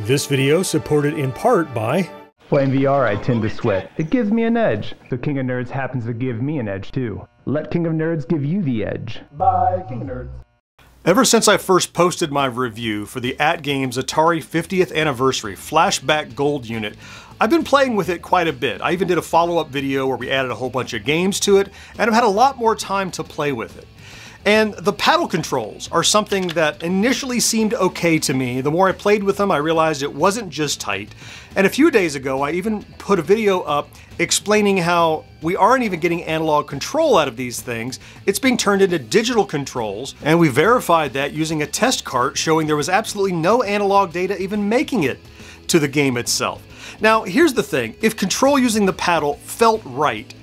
This video supported in part by... Playing VR, I tend to sweat. It gives me an edge. So King of Nerds happens to give me an edge too. Let King of Nerds give you the edge. Bye, King of Nerds. Ever since I first posted my review for the AtGames Atari 50th Anniversary Flashback Gold unit, I've been playing with it quite a bit. I even did a follow-up video where we added a whole bunch of games to it, and I've had a lot more time to play with it. And the paddle controls are something that initially seemed okay to me. The more I played with them, I realized it wasn't just tight. And a few days ago, I even put a video up explaining how we aren't even getting analog control out of these things. It's being turned into digital controls. And we verified that using a test cart showing there was absolutely no analog data even making it to the game itself. Now, here's the thing. If control using the paddle felt right,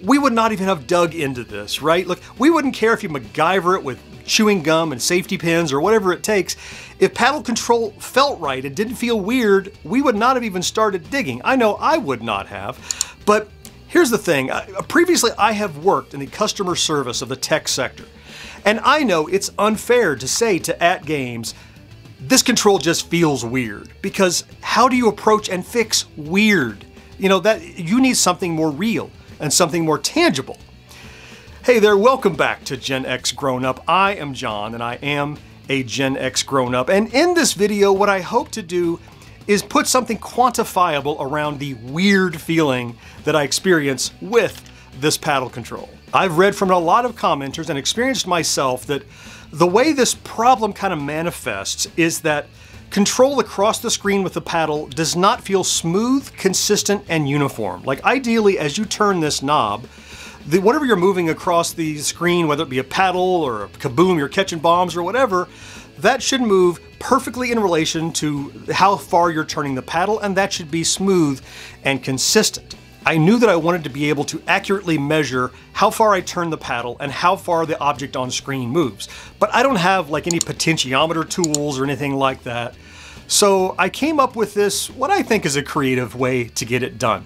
we would not even have dug into this, right? Look, we wouldn't care if you MacGyver it with chewing gum and safety pins or whatever it takes. If paddle control felt right and didn't feel weird, we would not have even started digging. I know I would not have, but here's the thing. Previously, I have worked in the customer service of the tech sector, and I know it's unfair to say to AtGames, this control just feels weird, because how do you approach and fix weird? You know, that you need something more real and something more tangible. Hey there, welcome back to Gen X Grown Up. I am John, and I am a Gen X Grown Up. And in this video, what I hope to do is put something quantifiable around the weird feeling that I experience with this paddle control. I've read from a lot of commenters and experienced myself that the way this problem kind of manifests is that control across the screen with the paddle does not feel smooth, consistent, and uniform. Like ideally, as you turn this knob, whatever you're moving across the screen, whether it be a paddle or a kaboom, you're catching bombs or whatever, that should move perfectly in relation to how far you're turning the paddle, and that should be smooth and consistent. I knew that I wanted to be able to accurately measure how far I turn the paddle and how far the object on screen moves. But I don't have like any potentiometer tools or anything like that. So I came up with this, what I think is a creative way to get it done.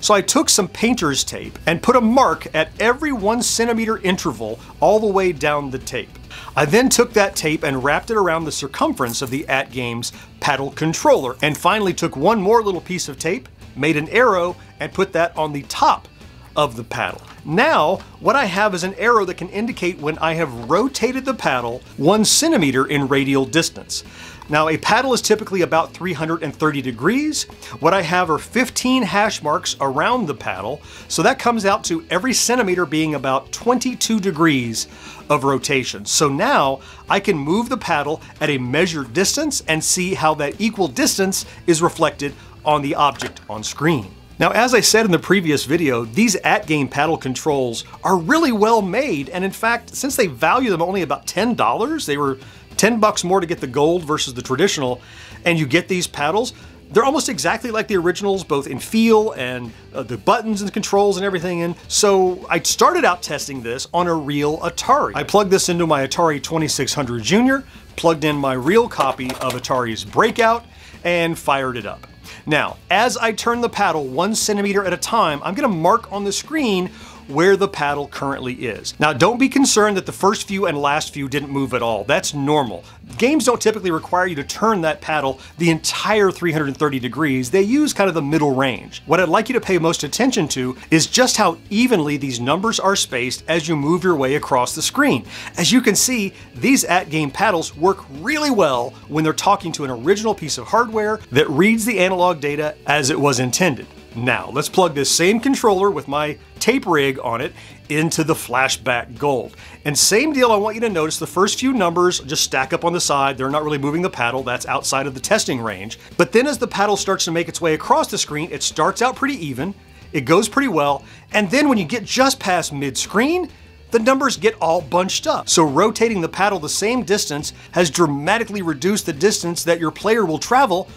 So I took some painter's tape and put a mark at every 1 centimeter interval all the way down the tape. I then took that tape and wrapped it around the circumference of the AtGames paddle controller, and finally took one more little piece of tape, made an arrow, and put that on the top of the paddle. Now, what I have is an arrow that can indicate when I have rotated the paddle 1 centimeter in radial distance. Now, a paddle is typically about 330 degrees. What I have are 15 hash marks around the paddle, so that comes out to every centimeter being about 22 degrees of rotation. So now I can move the paddle at a measured distance and see how that equal distance is reflected on the object on screen. Now, as I said in the previous video, these at-game paddle controls are really well made, and in fact, since they value them only about $10, they were 10 bucks more to get the gold versus the traditional, and you get these paddles, they're almost exactly like the originals, both in feel and the buttons and the controls and everything. And so I started out testing this on a real Atari. I plugged this into my Atari 2600 Junior, plugged in my real copy of Atari's Breakout, and fired it up. Now, as I turn the paddle 1 centimeter at a time, I'm gonna mark on the screen where the paddle currently is. Now, don't be concerned that the first few and last few didn't move at all. That's normal. Games don't typically require you to turn that paddle the entire 330 degrees. They use kind of the middle range. What I'd like you to pay most attention to is just how evenly these numbers are spaced as you move your way across the screen. As you can see, these at-game paddles work really well when they're talking to an original piece of hardware that reads the analog data as it was intended. Now, let's plug this same controller with my tape rig on it into the Flashback Gold. And same deal, I want you to notice the first few numbers just stack up on the side. They're not really moving the paddle. That's outside of the testing range. But then as the paddle starts to make its way across the screen, it starts out pretty even. It goes pretty well. And then when you get just past mid-screen, the numbers get all bunched up. So rotating the paddle the same distance has dramatically reduced the distance that your player will travel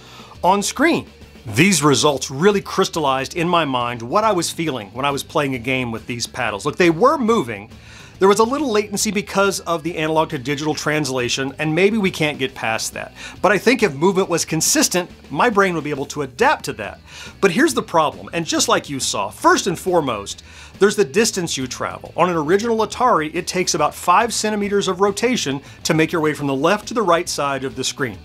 on screen. These results really crystallized in my mind what I was feeling when I was playing a game with these paddles. Look, they were moving. There was a little latency because of the analog to digital translation, and maybe we can't get past that. But I think if movement was consistent, my brain would be able to adapt to that. But here's the problem, and just like you saw, first and foremost, there's the distance you travel. On an original Atari, it takes about 5 centimeters of rotation to make your way from the left to the right side of the screen.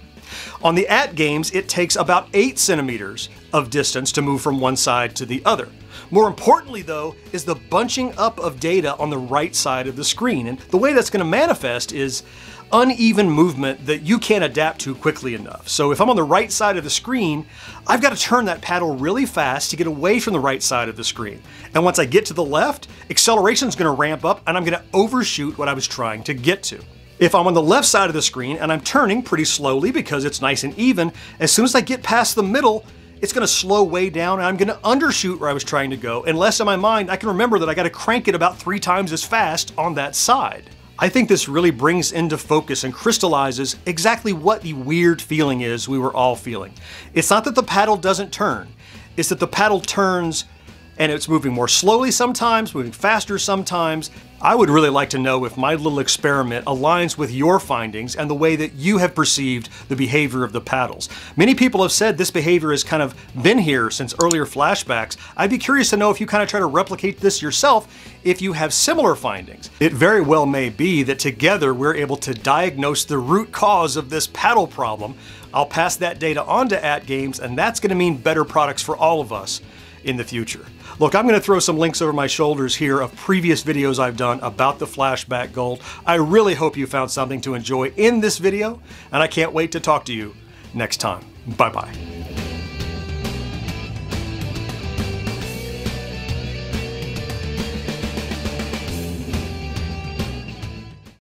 On the AT games, it takes about 8 centimeters of distance to move from one side to the other. More importantly, though, is the bunching up of data on the right side of the screen. And the way that's going to manifest is uneven movement that you can't adapt to quickly enough. So if I'm on the right side of the screen, I've got to turn that paddle really fast to get away from the right side of the screen. And once I get to the left, acceleration is going to ramp up and I'm going to overshoot what I was trying to get to. If I'm on the left side of the screen and I'm turning pretty slowly because it's nice and even, as soon as I get past the middle, it's going to slow way down and I'm going to undershoot where I was trying to go, unless in my mind I can remember that I got to crank it about 3 times as fast on that side. I think this really brings into focus and crystallizes exactly what the weird feeling is we were all feeling. It's not that the paddle doesn't turn, it's that the paddle turns and it's moving more slowly sometimes, moving faster sometimes. I would really like to know if my little experiment aligns with your findings and the way that you have perceived the behavior of the paddles. Many people have said this behavior has kind of been here since earlier flashbacks. I'd be curious to know if you kind of try to replicate this yourself, if you have similar findings. It very well may be that together we're able to diagnose the root cause of this paddle problem. I'll pass that data on to AT Games, and that's going to mean better products for all of us in the future. Look, I'm going to throw some links over my shoulders here of previous videos I've done about the Flashback Gold. I really hope you found something to enjoy in this video, and I can't wait to talk to you next time. Bye-bye.